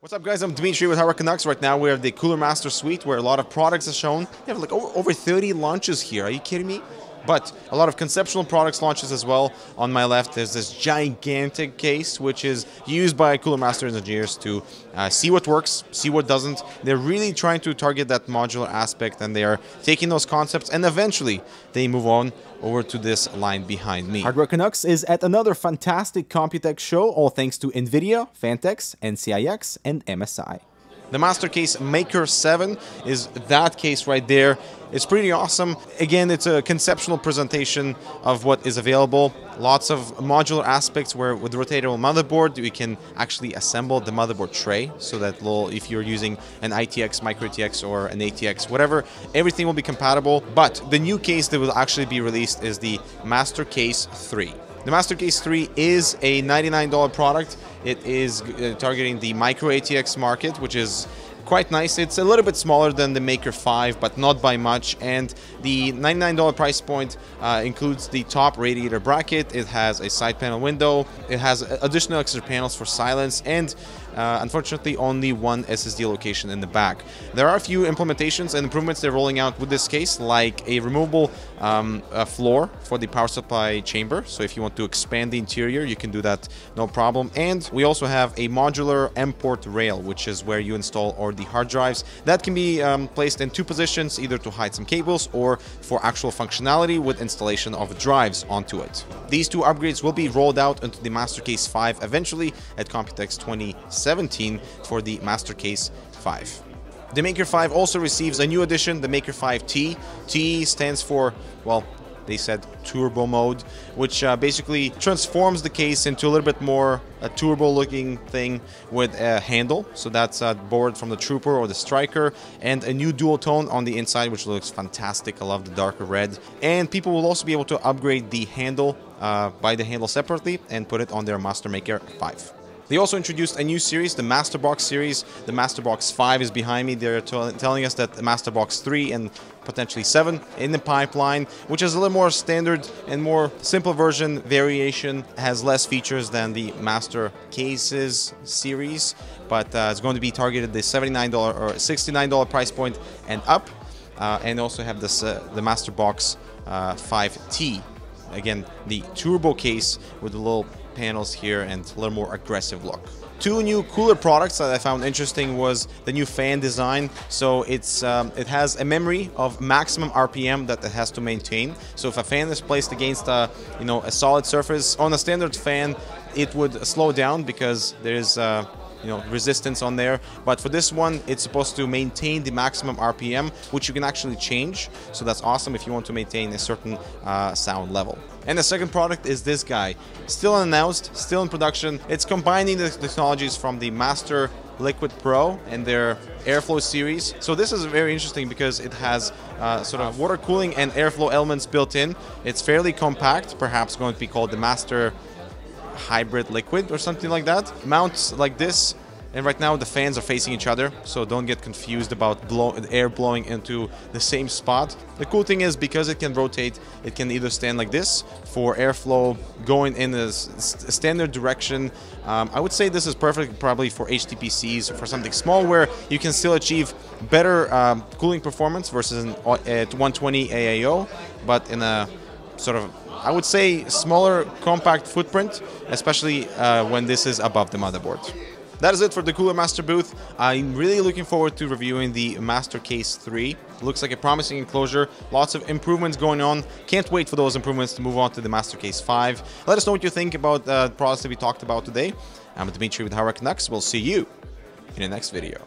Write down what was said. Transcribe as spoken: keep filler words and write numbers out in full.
What's up, guys? I'm Dmitry with Hardware Canucks. Right now we're at the Cooler Master suite where a lot of products are shown. They have like over thirty launches here. Are you kidding me? But a lot of conceptual products launches as well. On my left, there's this gigantic case, which is used by Cooler Master engineers to uh, see what works, see what doesn't. They're really trying to target that modular aspect, and they are taking those concepts, and eventually they move on over to this line behind me. Hardware Canucks is at another fantastic Computex show, all thanks to NVIDIA, Phanteks, N C I X, and M S I. The MasterCase Maker seven is that case right there. It's pretty awesome. Again, it's a conceptual presentation of what is available. Lots of modular aspects where with the rotatable motherboard, we can actually assemble the motherboard tray so that little, if you're using an I T X, micro T X, or an A T X, whatever, everything will be compatible. But the new case that will actually be released is the MasterCase three. The MasterCase three is a ninety-nine dollar product. It is targeting the micro A T X market, which is quite nice. It's a little bit smaller than the Maker five, but not by much. And the ninety-nine dollar price point uh, includes the top radiator bracket. It has a side panel window. It has additional extra panels for silence, and uh, unfortunately only one S S D location in the back. There are a few implementations and improvements they're rolling out with this case, like a removable um, a floor for the power supply chamber. So if you want to expand the interior, you can do that, no problem. And we also have a modular M port rail, which is where you install or the hard drives that can be um, placed in two positions, either to hide some cables or for actual functionality with installation of drives onto it. These two upgrades will be rolled out into the MasterCase five eventually at Computex twenty seventeen for the MasterCase five. The Maker five also receives a new addition, the Maker five T. T stands for, well, they said turbo mode, which uh, basically transforms the case into a little bit more a turbo looking thing with a handle. So that's a board from the Trooper or the Striker, and a new dual tone on the inside, which looks fantastic. I love the darker red. And people will also be able to upgrade the handle, uh, buy the handle separately and put it on their Master Maker five. They also introduced a new series, the MasterBox series. The MasterBox five is behind me. They're telling us that the MasterBox three and potentially seven in the pipeline, which is a little more standard and more simple version variation. It has less features than the MasterCases series, but uh, it's going to be targeted the seventy-nine dollar or sixty-nine dollar price point and up. Uh, and also have this uh, the MasterBox uh, five T. Again, the turbo case with the little panels here and a little more aggressive look. Two new cooler products that I found interesting was the new fan design. So it's um, it has a memory of maximum R P M that it has to maintain. So if a fan is placed against a you know a solid surface on a standard fan, it would slow down because there is uh, you know resistance on there. But for this one, it's supposed to maintain the maximum R P M, which you can actually change. So that's awesome if you want to maintain a certain uh, sound level. And the second product is this guy, still unannounced, still in production. It's combining the technologies from the Master Liquid Pro and their Airflow series. So this is very interesting because it has uh, sort of water cooling and airflow elements built in. It's fairly compact, perhaps going to be called the Master hybrid liquid or something like that. Mounts like this, and right now the fans are facing each other, so don't get confused about blow air blowing into the same spot. The cool thing is, because it can rotate, it can either stand like this for airflow going in a standard direction. um, I would say this is perfect probably for H T P Cs or for something small where you can still achieve better um, cooling performance versus an, at one twenty A I O, but in a sort of, I would say, smaller compact footprint, especially uh, when this is above the motherboard. That is it for the Cooler Master booth. I'm really looking forward to reviewing the MasterCase three. Looks like a promising enclosure. Lots of improvements going on. Can't wait for those improvements to move on to the MasterCase five. Let us know what you think about uh, the products that we talked about today. I'm Dmitry with Hardware Canucks. We'll see you in the next video.